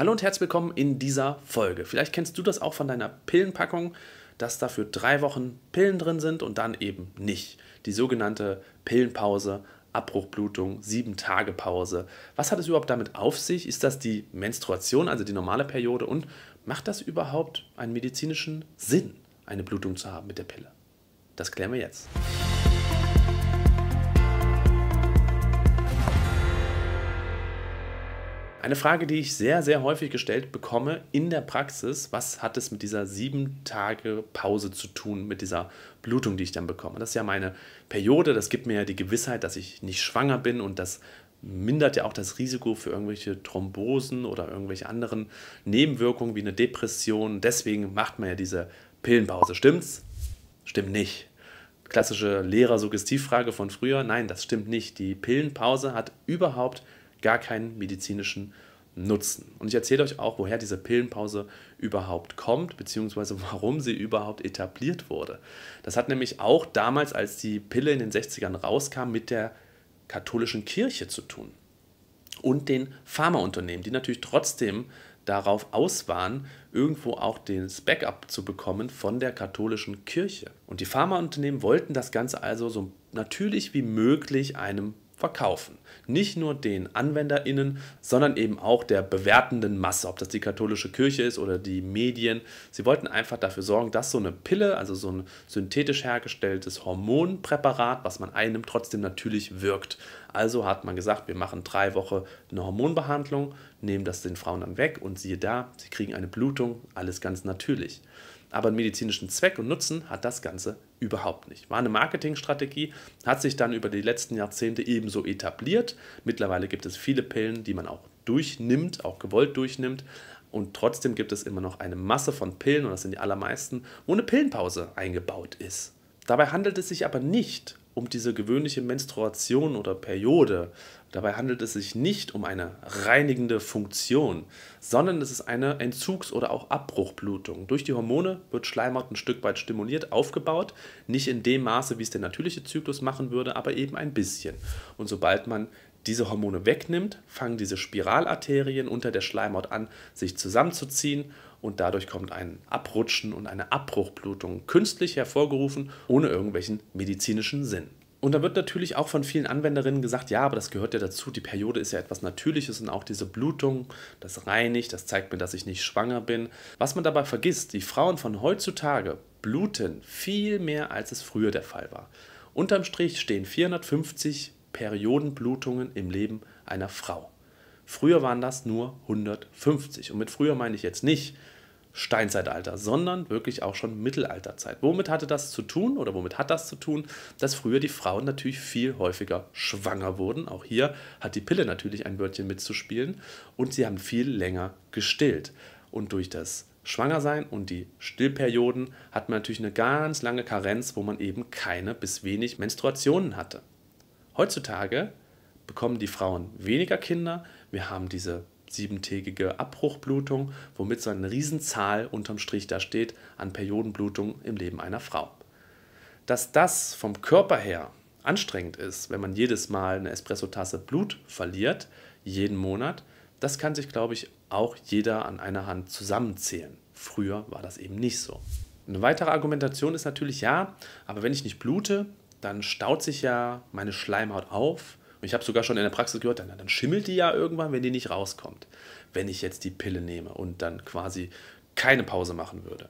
Hallo und herzlich willkommen in dieser Folge. Vielleicht kennst du das auch von deiner Pillenpackung, dass da für 3 Wochen Pillen drin sind und dann eben nicht. Die sogenannte Pillenpause, Abbruchblutung, 7 Tage Pause. Was hat es überhaupt damit auf sich? Ist das die Menstruation, also die normale Periode? Und macht das überhaupt einen medizinischen Sinn, eine Blutung zu haben mit der Pille? Das klären wir jetzt. Eine Frage, die ich sehr, sehr häufig gestellt bekomme in der Praxis: Was hat es mit dieser 7 Tage Pause zu tun, mit dieser Blutung, die ich dann bekomme? Das ist ja meine Periode, das gibt mir ja die Gewissheit, dass ich nicht schwanger bin, und das mindert ja auch das Risiko für irgendwelche Thrombosen oder irgendwelche anderen Nebenwirkungen wie eine Depression. Deswegen macht man ja diese Pillenpause. Stimmt's? Stimmt nicht. Klassische Lehrer-Suggestivfrage von früher. Nein, das stimmt nicht. Die Pillenpause hat überhaupt gar keinen medizinischen Nutzen. Und ich erzähle euch auch, woher diese Pillenpause überhaupt kommt, beziehungsweise warum sie überhaupt etabliert wurde. Das hat nämlich auch damals, als die Pille in den 60ern rauskam, mit der katholischen Kirche zu tun und den Pharmaunternehmen, die natürlich trotzdem darauf aus waren, irgendwo auch das Backup zu bekommen von der katholischen Kirche. Und die Pharmaunternehmen wollten das Ganze also so natürlich wie möglich einem verkaufen. Nicht nur den AnwenderInnen, sondern eben auch der bewertenden Masse, ob das die katholische Kirche ist oder die Medien. Sie wollten einfach dafür sorgen, dass so eine Pille, also so ein synthetisch hergestelltes Hormonpräparat, was man einnimmt, trotzdem natürlich wirkt. Also hat man gesagt, wir machen 3 Wochen eine Hormonbehandlung, nehmen das den Frauen dann weg und siehe da, sie kriegen eine Blutung, alles ganz natürlich. Aber einen medizinischen Zweck und Nutzen hat das Ganze überhaupt nicht. War eine Marketingstrategie, hat sich dann über die letzten Jahrzehnte ebenso etabliert. Mittlerweile gibt es viele Pillen, die man auch durchnimmt, auch gewollt durchnimmt. Und trotzdem gibt es immer noch eine Masse von Pillen, und das sind die allermeisten, wo eine Pillenpause eingebaut ist. Dabei handelt es sich aber nicht um diese gewöhnliche Menstruation oder Periode. Dabei handelt es sich nicht um eine reinigende Funktion, sondern es ist eine Entzugs- oder auch Abbruchblutung. Durch die Hormone wird Schleimhaut ein Stück weit stimuliert, aufgebaut, nicht in dem Maße, wie es der natürliche Zyklus machen würde, aber eben ein bisschen. Und sobald man diese Hormone wegnimmt, fangen diese Spiralarterien unter der Schleimhaut an, sich zusammenzuziehen, und dadurch kommt ein Abrutschen und eine Abbruchblutung, künstlich hervorgerufen, ohne irgendwelchen medizinischen Sinn. Und da wird natürlich auch von vielen AnwenderInnen gesagt, ja, aber das gehört ja dazu, die Periode ist ja etwas Natürliches, und auch diese Blutung, das reinigt, das zeigt mir, dass ich nicht schwanger bin. Was man dabei vergisst: Die Frauen von heutzutage bluten viel mehr, als es früher der Fall war. Unterm Strich stehen 450 Periodenblutungen im Leben einer Frau. Früher waren das nur 150, und mit früher meine ich jetzt nicht Steinzeitalter, sondern wirklich auch schon Mittelalterzeit. Womit hatte das zu tun, oder womit hat das zu tun, dass früher die Frauen natürlich viel häufiger schwanger wurden? Auch hier hat die Pille natürlich ein Wörtchen mitzuspielen, und sie haben viel länger gestillt. Und durch das Schwangersein und die Stillperioden hat man natürlich eine ganz lange Karenz, wo man eben keine bis wenig Menstruationen hatte. Heutzutage bekommen die Frauen weniger Kinder, wir haben diese 7-tägige Abbruchblutung, womit so eine Riesenzahl unterm Strich da steht an Periodenblutung im Leben einer Frau. Dass das vom Körper her anstrengend ist, wenn man jedes Mal eine Espressotasse Blut verliert, jeden Monat, das kann sich, glaube ich, auch jeder an einer Hand zusammenzählen. Früher war das eben nicht so. Eine weitere Argumentation ist natürlich, ja, aber wenn ich nicht blute, dann staut sich ja meine Schleimhaut auf. Und ich habe sogar schon in der Praxis gehört, dann schimmelt die ja irgendwann, wenn die nicht rauskommt. Wenn ich jetzt die Pille nehme und dann quasi keine Pause machen würde.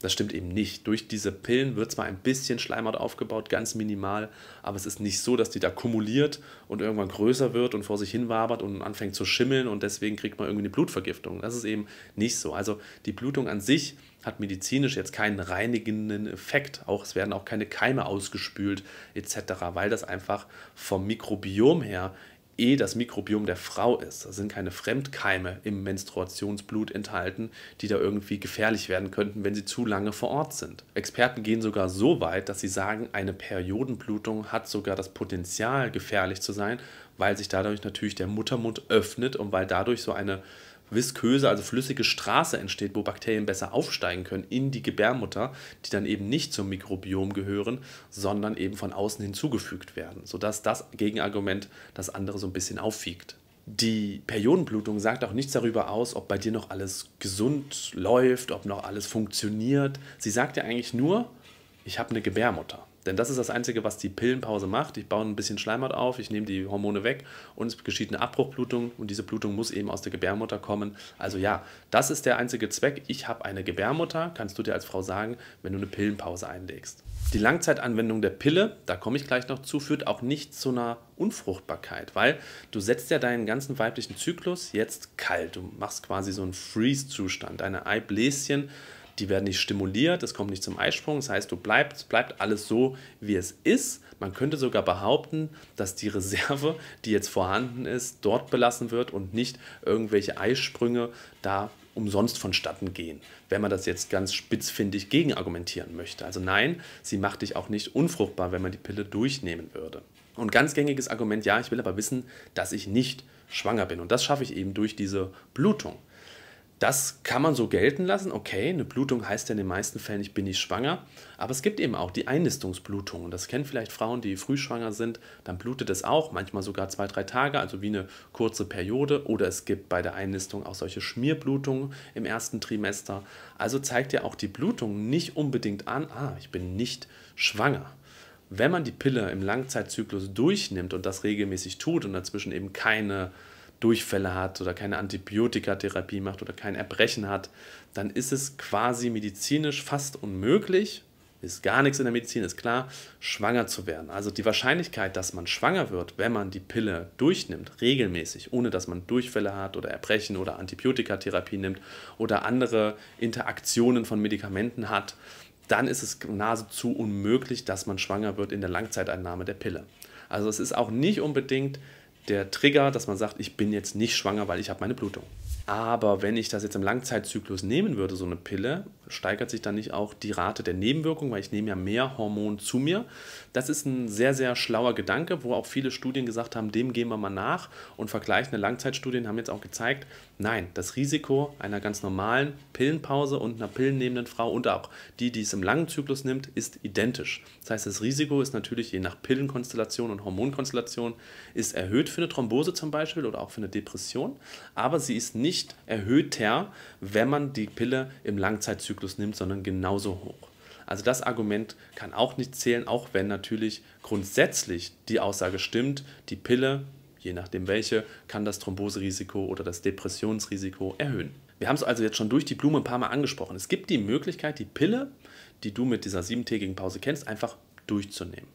Das stimmt eben nicht. Durch diese Pillen wird zwar ein bisschen Schleimhaut aufgebaut, ganz minimal, aber es ist nicht so, dass die da kumuliert und irgendwann größer wird und vor sich hin wabert und anfängt zu schimmeln und deswegen kriegt man irgendwie eine Blutvergiftung. Das ist eben nicht so. Also die Blutung an sich hat medizinisch jetzt keinen reinigenden Effekt. Auch es werden auch keine Keime ausgespült etc., weil das einfach vom Mikrobiom her das Mikrobiom der Frau ist. Da sind keine Fremdkeime im Menstruationsblut enthalten, die da irgendwie gefährlich werden könnten, wenn sie zu lange vor Ort sind. Experten gehen sogar so weit, dass sie sagen, eine Periodenblutung hat sogar das Potenzial, gefährlich zu sein, weil sich dadurch natürlich der Muttermund öffnet und weil dadurch so eine visköse, also flüssige Straße entsteht, wo Bakterien besser aufsteigen können in die Gebärmutter, die dann eben nicht zum Mikrobiom gehören, sondern eben von außen hinzugefügt werden, sodass das Gegenargument das andere so ein bisschen aufwiegt. Die Periodenblutung sagt auch nichts darüber aus, ob bei dir noch alles gesund läuft, ob noch alles funktioniert. Sie sagt ja eigentlich nur, ich habe eine Gebärmutter. Denn das ist das Einzige, was die Pillenpause macht. Ich baue ein bisschen Schleimhaut auf, ich nehme die Hormone weg und es geschieht eine Abbruchblutung und diese Blutung muss eben aus der Gebärmutter kommen. Also ja, das ist der einzige Zweck. Ich habe eine Gebärmutter, kannst du dir als Frau sagen, wenn du eine Pillenpause einlegst. Die Langzeitanwendung der Pille, da komme ich gleich noch zu, führt auch nicht zu einer Unfruchtbarkeit, weil du setzt ja deinen ganzen weiblichen Zyklus jetzt kalt. Du machst quasi so einen Freeze-Zustand, deine Eibläschen. Die werden nicht stimuliert, es kommt nicht zum Eisprung, das heißt, bleibt alles so, wie es ist. Man könnte sogar behaupten, dass die Reserve, die jetzt vorhanden ist, dort belassen wird und nicht irgendwelche Eisprünge da umsonst vonstatten gehen, wenn man das jetzt ganz spitzfindig gegenargumentieren möchte. Also nein, sie macht dich auch nicht unfruchtbar, wenn man die Pille durchnehmen würde. Und ganz gängiges Argument, ja, ich will aber wissen, dass ich nicht schwanger bin. Und das schaffe ich eben durch diese Blutung. Das kann man so gelten lassen, okay, eine Blutung heißt ja in den meisten Fällen, ich bin nicht schwanger, aber es gibt eben auch die Einnistungsblutung und das kennen vielleicht Frauen, die früh schwanger sind, dann blutet es auch, manchmal sogar 2-3 Tage, also wie eine kurze Periode oder es gibt bei der Einnistung auch solche Schmierblutungen im ersten Trimester, also zeigt ja auch die Blutung nicht unbedingt an, ich bin nicht schwanger. Wenn man die Pille im Langzeitzyklus durchnimmt und das regelmäßig tut und dazwischen eben keine Durchfälle hat oder keine Antibiotikatherapie macht oder kein Erbrechen hat, dann ist es quasi medizinisch fast unmöglich, ist gar nichts in der Medizin, ist klar, schwanger zu werden. Also die Wahrscheinlichkeit, dass man schwanger wird, wenn man die Pille durchnimmt, regelmäßig, ohne dass man Durchfälle hat oder Erbrechen oder Antibiotikatherapie nimmt oder andere Interaktionen von Medikamenten hat, dann ist es nahezu unmöglich, dass man schwanger wird in der Langzeiteinnahme der Pille. Also es ist auch nicht unbedingt der Trigger, dass man sagt, ich bin jetzt nicht schwanger, weil ich habe meine Blutung. Aber wenn ich das jetzt im Langzeitzyklus nehmen würde, so eine Pille, steigert sich dann nicht auch die Rate der Nebenwirkungen, weil ich nehme ja mehr Hormon zu mir. Das ist ein sehr, sehr schlauer Gedanke, wo auch viele Studien gesagt haben, dem gehen wir mal nach und vergleichende Langzeitstudien haben jetzt auch gezeigt, nein, das Risiko einer ganz normalen Pillenpause und einer pillennehmenden Frau und auch die, die es im langen Zyklus nimmt, ist identisch. Das heißt, das Risiko ist natürlich je nach Pillenkonstellation und Hormonkonstellation ist erhöht für eine Thrombose zum Beispiel oder auch für eine Depression, aber sie ist nicht erhöhter, wenn man die Pille im Langzeitzyklus nimmt, sondern genauso hoch. Also das Argument kann auch nicht zählen, auch wenn natürlich grundsätzlich die Aussage stimmt, die Pille, je nachdem welche, kann das Thromboserisiko oder das Depressionsrisiko erhöhen. Wir haben es also jetzt schon durch die Blume ein paar Mal angesprochen. Es gibt die Möglichkeit, die Pille, die du mit dieser 7-tägigen Pause kennst, einfach durchzunehmen.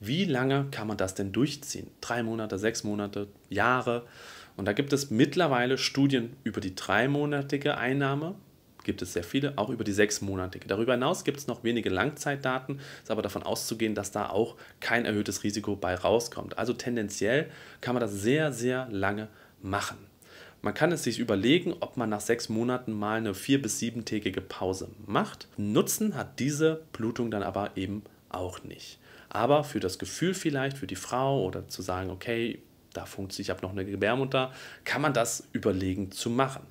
Wie lange kann man das denn durchziehen? 3 Monate, 6 Monate, Jahre? Und da gibt es mittlerweile Studien über die 3-monatige Einnahme, gibt es sehr viele, auch über die 6-monatige. Darüber hinaus gibt es noch wenige Langzeitdaten, ist aber davon auszugehen, dass da auch kein erhöhtes Risiko bei rauskommt. Also tendenziell kann man das sehr, sehr lange machen. Man kann es sich überlegen, ob man nach 6 Monaten mal eine 4- bis 7-tägige Pause macht. Nutzen hat diese Blutung dann aber eben auch nicht. Aber für das Gefühl vielleicht, für die Frau oder zu sagen, okay, da funktioniert, ich habe noch eine Gebärmutter, kann man das überlegen zu machen.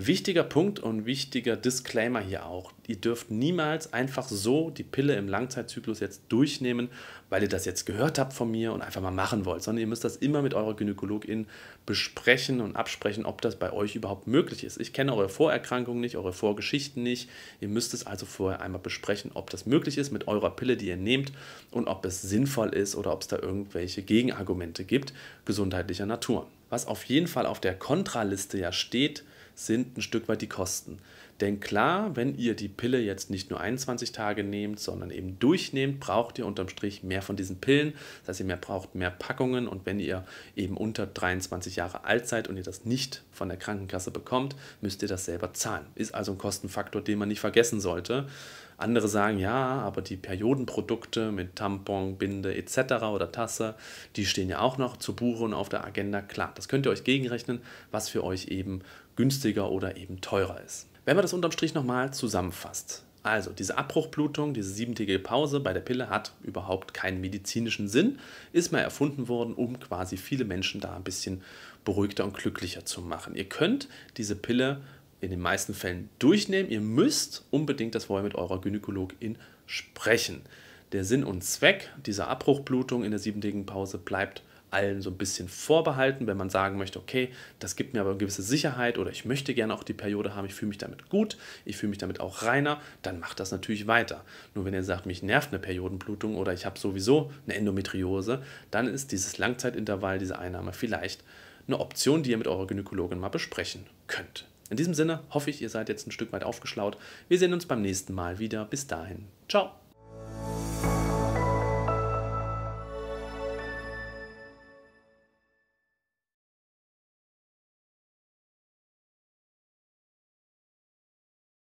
Wichtiger Punkt und wichtiger Disclaimer hier auch, ihr dürft niemals einfach so die Pille im Langzeitzyklus jetzt durchnehmen, weil ihr das jetzt gehört habt von mir und einfach mal machen wollt, sondern ihr müsst das immer mit eurer Gynäkologin besprechen und absprechen, ob das bei euch überhaupt möglich ist. Ich kenne eure Vorerkrankungen nicht, eure Vorgeschichten nicht, ihr müsst es also vorher einmal besprechen, ob das möglich ist mit eurer Pille, die ihr nehmt und ob es sinnvoll ist oder ob es da irgendwelche Gegenargumente gibt, gesundheitlicher Natur. Was auf jeden Fall auf der Kontraliste ja steht, sind ein Stück weit die Kosten. Denn klar, wenn ihr die Pille jetzt nicht nur 21 Tage nehmt, sondern eben durchnehmt, braucht ihr unterm Strich mehr von diesen Pillen. Das heißt, ihr braucht mehr Packungen und wenn ihr eben unter 23 Jahre alt seid und ihr das nicht von der Krankenkasse bekommt, müsst ihr das selber zahlen. Ist also ein Kostenfaktor, den man nicht vergessen sollte. Andere sagen, ja, aber die Periodenprodukte mit Tampon, Binde etc. oder Tasse, die stehen ja auch noch zu Buche und auf der Agenda. Klar, das könnt ihr euch gegenrechnen, was für euch eben günstiger oder eben teurer ist. Wenn man das unterm Strich nochmal zusammenfasst, also diese Abbruchblutung, diese 7-tägige Pause bei der Pille hat überhaupt keinen medizinischen Sinn, ist mal erfunden worden, um quasi viele Menschen da ein bisschen beruhigter und glücklicher zu machen. Ihr könnt diese Pille in den meisten Fällen durchnehmen, ihr müsst unbedingt das vorher mit eurer Gynäkologin sprechen. Der Sinn und Zweck dieser Abbruchblutung in der 7-tägigen Pause bleibt allen so ein bisschen vorbehalten, wenn man sagen möchte, okay, das gibt mir aber eine gewisse Sicherheit oder ich möchte gerne auch die Periode haben, ich fühle mich damit gut, ich fühle mich damit auch reiner, dann macht das natürlich weiter. Nur wenn ihr sagt, mich nervt eine Periodenblutung oder ich habe sowieso eine Endometriose, dann ist dieses Langzeitintervall, diese Einnahme vielleicht eine Option, die ihr mit eurer Gynäkologin mal besprechen könnt. In diesem Sinne hoffe ich, ihr seid jetzt ein Stück weit aufgeschlaut. Wir sehen uns beim nächsten Mal wieder. Bis dahin. Ciao.